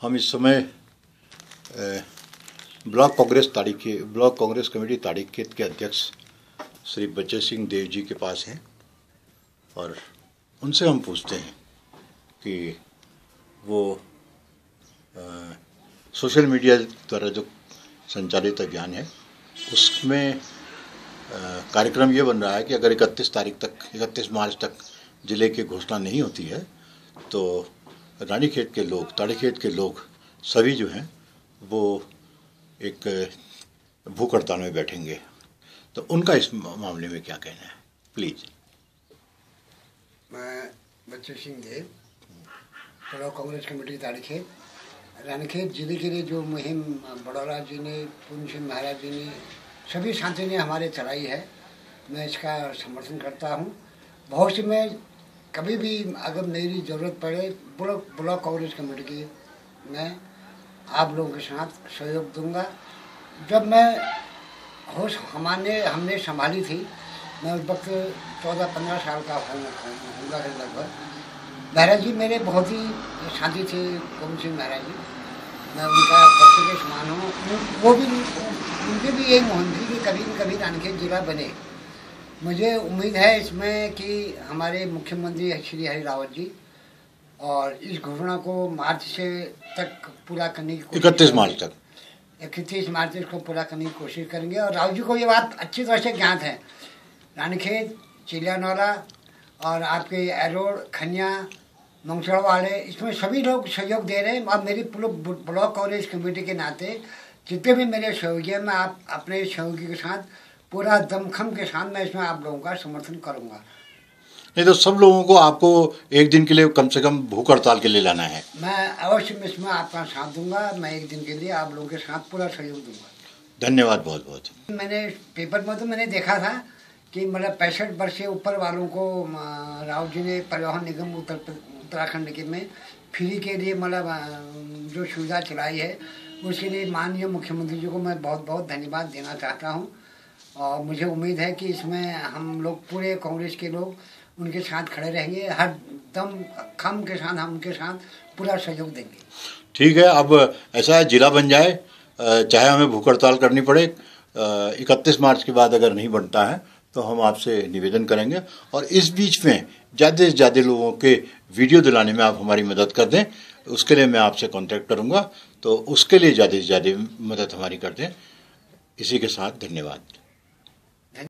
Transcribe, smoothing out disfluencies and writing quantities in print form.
हम इस समय ब्लॉक कांग्रेस कमेटी रानीखेत के अध्यक्ष श्री बच्चा सिंह देव जी के पास हैं और उनसे हम पूछते हैं कि वो सोशल मीडिया द्वारा जो संचालित अभियान है उसमें कार्यक्रम ये बन रहा है कि अगर 31 मार्च तक ज़िले की घोषणा नहीं होती है तो रानीखेत के लोग सभी जो हैं वो एक भूख हड़ताल में बैठेंगे। तो उनका इस मामले में क्या कहना है, प्लीज़। मैं बच्चा सिंह देव, ब्लॉक कांग्रेस कमेटी रानीखेत। रानीखेत जिले के लिए जो मुहिम बड़ौला जी ने, पूर्ण सिंह महाराज जी ने, सभी साथी ने हमारे चलाई है, मैं इसका समर्थन करता हूँ। भविष्य में कभी भी अगर मेरी ज़रूरत पड़े ब्लॉक कांग्रेस कमेटी की, मैं आप लोगों के साथ सहयोग दूंगा। जब मैं होश हमने संभाली थी, मैं उस वक्त 14-15 साल का होगा लगभग। महाराज जी मेरे बहुत ही साथी थे, गोविंद सिंह महाराज जी, मैं उनका बच्चे के समान हूँ। उनके भी यही मुहिम थी कि कभी न कभी रानीखेत जिला बने। मुझे उम्मीद है इसमें कि हमारे मुख्यमंत्री श्री हरी रावत जी और इस घोषणा को मार्च से तक पूरा करने की 31 मार्च तक इसको पूरा करने की कोशिश करेंगे। और राहुल जी को ये बात अच्छी तरह से ज्ञात है। रानीखेत, चिलियानौला और आपके एरोड, खनिया, मंगसर वाले, इसमें सभी लोग सहयोग दे रहे हैं। अब मेरी ब्लॉक कांग्रेस कमेटी के नाते जितने भी मेरे सहयोगी हैं, मैं आप अपने सहयोगी के साथ पूरा दमखम के साथ मैं इसमें आप लोगों का समर्थन करूंगा। नहीं तो सब लोगों को आपको एक दिन के लिए कम से कम भूख हड़ताल के लिए लाना है। मैं अवश्य इसमें आपका साथ दूंगा। मैं एक दिन के लिए आप लोगों के साथ पूरा सहयोग दूंगा। धन्यवाद बहुत बहुत। मैंने पेपर में तो मैंने देखा था कि मतलब 65 वर्ष से ऊपर वालों को राहुल जी ने परिवहन निगम उत्तराखंड के में फ्री के लिए मतलब जो सुविधा चलाई है, उसके लिए माननीय मुख्यमंत्री जी को मैं बहुत बहुत धन्यवाद देना चाहता हूं। और मुझे उम्मीद है कि इसमें हम लोग पूरे कांग्रेस के लोग उनके साथ खड़े रहेंगे, हर दम खम के साथ हम उनके साथ पूरा सहयोग देंगे। ठीक है, अब ऐसा जिला बन जाए, चाहे हमें भूख हड़ताल करनी पड़े। 31 मार्च के बाद अगर नहीं बनता है तो हम आपसे निवेदन करेंगे। और इस बीच में ज़्यादा से ज़्यादा लोगों के वीडियो दिलाने में आप हमारी मदद कर दें, उसके लिए मैं आपसे कांटेक्ट करूंगा। तो उसके लिए ज़्यादा से ज़्यादा मदद हमारी कर दें। इसी के साथ धन्यवाद।